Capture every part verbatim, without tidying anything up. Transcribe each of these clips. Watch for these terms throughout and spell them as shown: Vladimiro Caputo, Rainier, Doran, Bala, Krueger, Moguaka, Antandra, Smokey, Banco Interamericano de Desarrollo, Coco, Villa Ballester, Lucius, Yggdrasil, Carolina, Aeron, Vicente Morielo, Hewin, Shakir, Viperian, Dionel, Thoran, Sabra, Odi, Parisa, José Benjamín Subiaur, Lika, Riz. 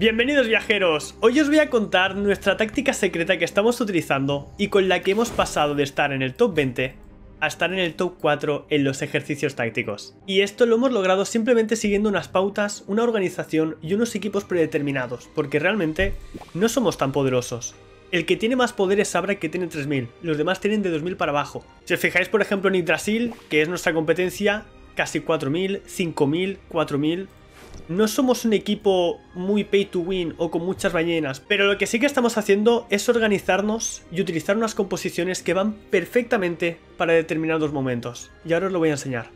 Bienvenidos viajeros, hoy os voy a contar nuestra táctica secreta que estamos utilizando y con la que hemos pasado de estar en el top veinte a estar en el top cuatro en los ejercicios tácticos. Y esto lo hemos logrado simplemente siguiendo unas pautas, una organización y unos equipos predeterminados, porque realmente no somos tan poderosos. El que tiene más poder es Sabra, que tiene tres mil, los demás tienen de dos mil para abajo. Si os fijáis por ejemplo en Yggdrasil, que es nuestra competencia, casi cuatro mil, cinco mil, cuatro mil... No somos un equipo muy pay to win o con muchas ballenas, pero lo que sí que estamos haciendo es organizarnos y utilizar unas composiciones que van perfectamente para determinados momentos. Y ahora os lo voy a enseñar.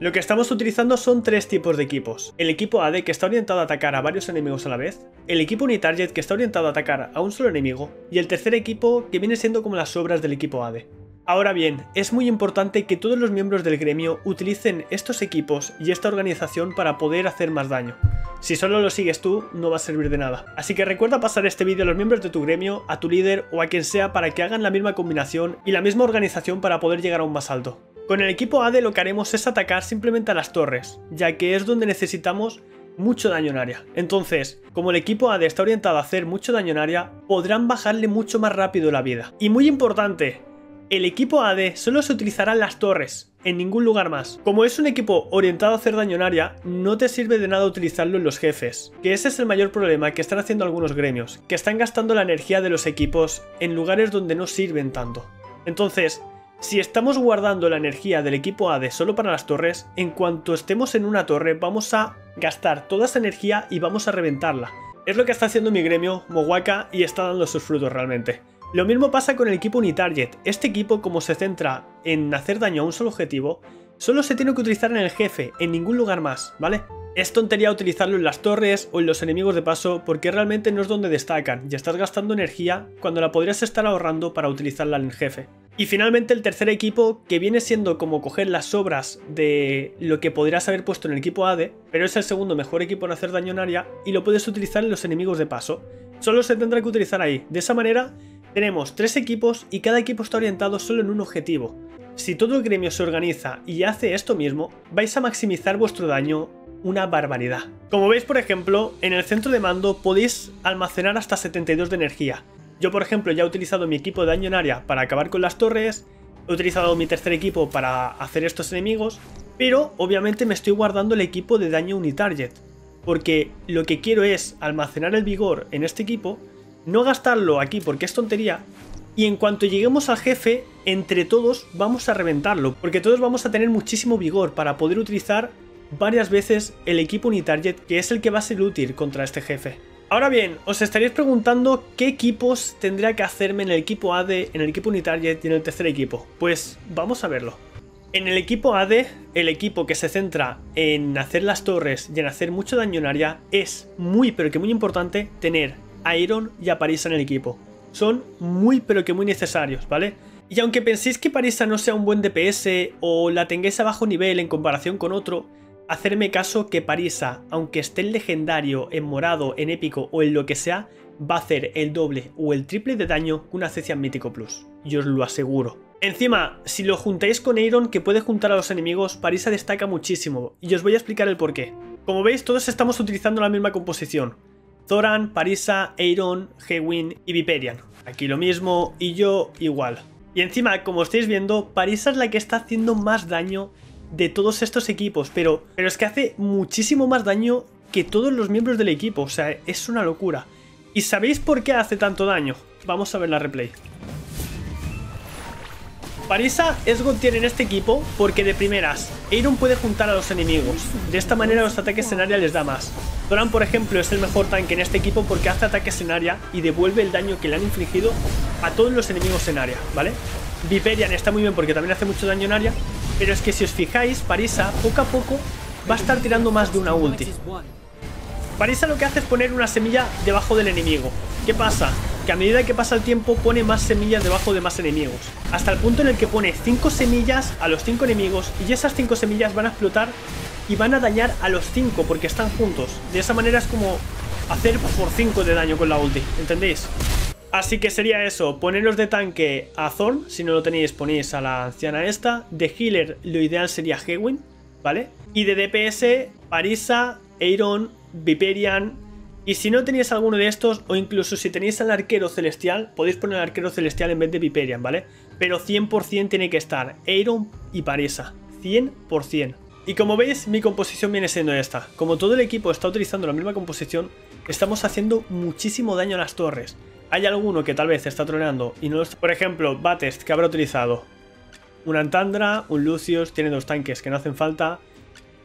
Lo que estamos utilizando son tres tipos de equipos. El equipo A D, que está orientado a atacar a varios enemigos a la vez. El equipo Unitarget, que está orientado a atacar a un solo enemigo. Y el tercer equipo, que viene siendo como las obras del equipo A D. Ahora bien, es muy importante que todos los miembros del gremio utilicen estos equipos y esta organización para poder hacer más daño. Si solo lo sigues tú, no va a servir de nada. Así que recuerda pasar este vídeo a los miembros de tu gremio, a tu líder o a quien sea para que hagan la misma combinación y la misma organización para poder llegar aún más alto. Con el equipo A D lo que haremos es atacar simplemente a las torres, ya que es donde necesitamos mucho daño en área. Entonces, como el equipo A D está orientado a hacer mucho daño en área, podrán bajarle mucho más rápido la vida. Y muy importante, el equipo A D solo se utilizará en las torres, en ningún lugar más. Como es un equipo orientado a hacer daño en área, no te sirve de nada utilizarlo en los jefes, que ese es el mayor problema que están haciendo algunos gremios, que están gastando la energía de los equipos en lugares donde no sirven tanto. Entonces, si estamos guardando la energía del equipo A D solo para las torres, en cuanto estemos en una torre vamos a gastar toda esa energía y vamos a reventarla. Es lo que está haciendo mi gremio, Moguaka, y está dando sus frutos realmente. Lo mismo pasa con el equipo Unitarget. Este equipo, como se centra en hacer daño a un solo objetivo, solo se tiene que utilizar en el jefe, en ningún lugar más, ¿vale? Es tontería utilizarlo en las torres o en los enemigos de paso porque realmente no es donde destacan y estás gastando energía cuando la podrías estar ahorrando para utilizarla en el jefe. Y finalmente el tercer equipo, que viene siendo como coger las obras de lo que podrías haber puesto en el equipo A D, pero es el segundo mejor equipo en hacer daño en área y lo puedes utilizar en los enemigos de paso. Solo se tendrá que utilizar ahí. De esa manera tenemos tres equipos y cada equipo está orientado solo en un objetivo. Si todo el gremio se organiza y hace esto mismo, vais a maximizar vuestro daño una barbaridad. Como veis, por ejemplo, en el centro de mando podéis almacenar hasta setenta y dos de energía. Yo, por ejemplo, ya he utilizado mi equipo de daño en área para acabar con las torres, he utilizado mi tercer equipo para hacer estos enemigos, pero obviamente me estoy guardando el equipo de daño unitarget, porque lo que quiero es almacenar el vigor en este equipo, no gastarlo aquí porque es tontería, y en cuanto lleguemos al jefe, entre todos vamos a reventarlo, porque todos vamos a tener muchísimo vigor para poder utilizar varias veces el equipo unitarget, que es el que va a ser útil contra este jefe. Ahora bien, os estaréis preguntando qué equipos tendría que hacerme en el equipo A D, en el equipo unitarget y en el tercer equipo. Pues vamos a verlo. En el equipo A D, el equipo que se centra en hacer las torres y en hacer mucho daño en área, es muy pero que muy importante tener a Aeron y a Parisa en el equipo. Son muy pero que muy necesarios, ¿vale? Y aunque penséis que Parisa no sea un buen D P S o la tengáis a bajo nivel en comparación con otro, hacerme caso que Parisa, aunque esté en legendario, en morado, en épico o en lo que sea, va a hacer el doble o el triple de daño que una Cecia en mítico plus. Yo os lo aseguro. Encima, si lo juntáis con Aeron, que puede juntar a los enemigos, Parisa destaca muchísimo y os voy a explicar el porqué. Como veis, todos estamos utilizando la misma composición. Thoran, Parisa, Aeron, Hewin y Viperian. Aquí lo mismo y yo igual. Y encima, como estáis viendo, Parisa es la que está haciendo más daño de todos estos equipos, pero, pero es que hace muchísimo más daño que todos los miembros del equipo, o sea, es una locura. ¿Y sabéis por qué hace tanto daño? Vamos a ver la replay. Parisa es God tier en este equipo porque de primeras Aeron puede juntar a los enemigos, de esta manera los ataques en área les da más. Doran, por ejemplo, es el mejor tanque en este equipo porque hace ataques en área y devuelve el daño que le han infligido a todos los enemigos en área, ¿vale? Viperian está muy bien porque también hace mucho daño en área, pero es que si os fijáis, Parisa poco a poco va a estar tirando más de una ulti. Parisa lo que hace es poner una semilla debajo del enemigo. ¿Qué pasa? Que a medida que pasa el tiempo pone más semillas debajo de más enemigos, hasta el punto en el que pone cinco semillas a los cinco enemigos y esas cinco semillas van a explotar y van a dañar a los cinco porque están juntos. De esa manera es como hacer por cinco de daño con la ulti, ¿entendéis? Así que sería eso, poneros de tanque a Thorn, si no lo tenéis ponéis a la anciana esta, de healer lo ideal sería Hewin, ¿vale? Y de D P S, Parisa, Aeron, Viperian, Y si no teníais alguno de estos, o incluso si tenéis al arquero celestial, podéis poner al arquero celestial en vez de Viperian, ¿vale? Pero cien por cien tiene que estar Aeron y Parisa, cien por cien. Y como veis, mi composición viene siendo esta. Como todo el equipo está utilizando la misma composición, estamos haciendo muchísimo daño a las torres. Hay alguno que tal vez está troleando y no lo está. Por ejemplo, Batest, que habrá utilizado una Antandra, un Lucius, tiene dos tanques que no hacen falta,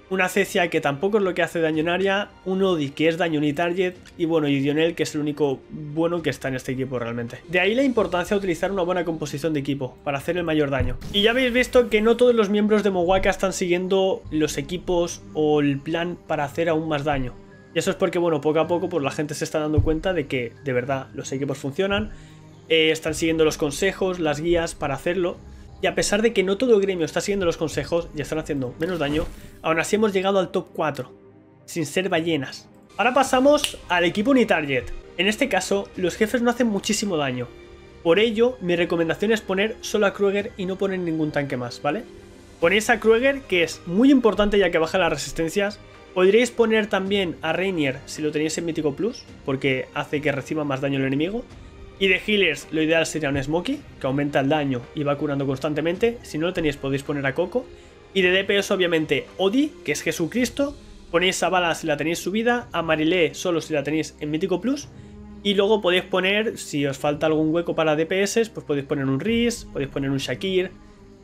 una Cecia, que tampoco es lo que hace daño en área, un Odi, que es daño unitarget, y bueno, y Dionel, que es el único bueno que está en este equipo realmente. De ahí la importancia de utilizar una buena composición de equipo para hacer el mayor daño. Y ya habéis visto que no todos los miembros de Moguaka están siguiendo los equipos o el plan para hacer aún más daño. Y eso es porque, bueno, poco a poco pues la gente se está dando cuenta de que de verdad los equipos funcionan, eh, están siguiendo los consejos, las guías para hacerlo. Y a pesar de que no todo el gremio está siguiendo los consejos y están haciendo menos daño, aún así hemos llegado al top cuatro, sin ser ballenas. Ahora pasamos al equipo unitarget. En este caso, los jefes no hacen muchísimo daño. Por ello, mi recomendación es poner solo a Krueger y no poner ningún tanque más, ¿vale? Ponéis a Krueger, que es muy importante ya que baja las resistencias. Podríais poner también a Rainier si lo tenéis en Mítico Plus, porque hace que reciba más daño el enemigo. Y de healers, lo ideal sería un Smokey, que aumenta el daño y va curando constantemente. Si no lo tenéis, podéis poner a Coco. Y de D P S, obviamente, Odi, que es Jesucristo. Ponéis a Bala si la tenéis subida, a Marilé solo si la tenéis en Mítico Plus. Y luego podéis poner, si os falta algún hueco para D P S, pues podéis poner un Riz, podéis poner un Shakir,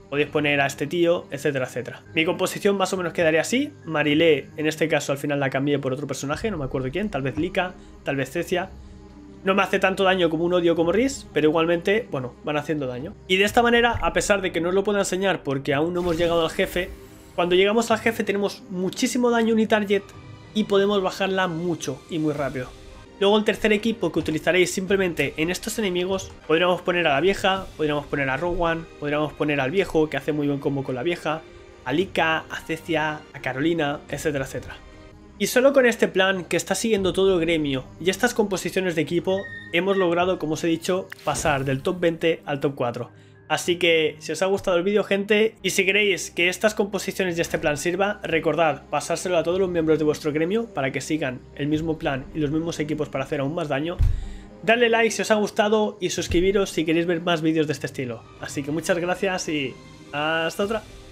podéis poner a este tío, etcétera, etcétera. Mi composición más o menos quedaría así. Marilé, en este caso, al final la cambié por otro personaje, no me acuerdo quién, tal vez Lika, tal vez Cecia. No me hace tanto daño como un Odio como Riz, pero igualmente, bueno, van haciendo daño. Y de esta manera, a pesar de que no os lo puedo enseñar porque aún no hemos llegado al jefe, cuando llegamos al jefe tenemos muchísimo daño unitarget y podemos bajarla mucho y muy rápido. Luego el tercer equipo que utilizaréis simplemente en estos enemigos, podríamos poner a la vieja, podríamos poner a Rowan, podríamos poner al viejo, que hace muy buen combo con la vieja, a Lika, a Cecia, a Carolina, etcétera, etcétera. Y solo con este plan que está siguiendo todo el gremio y estas composiciones de equipo hemos logrado, como os he dicho, pasar del top veinte al top cuatro. Así que si os ha gustado el vídeo, gente, y si queréis que estas composiciones y este plan sirva, recordad pasárselo a todos los miembros de vuestro gremio para que sigan el mismo plan y los mismos equipos para hacer aún más daño. Dadle like si os ha gustado y suscribiros si queréis ver más vídeos de este estilo. Así que muchas gracias y hasta otra.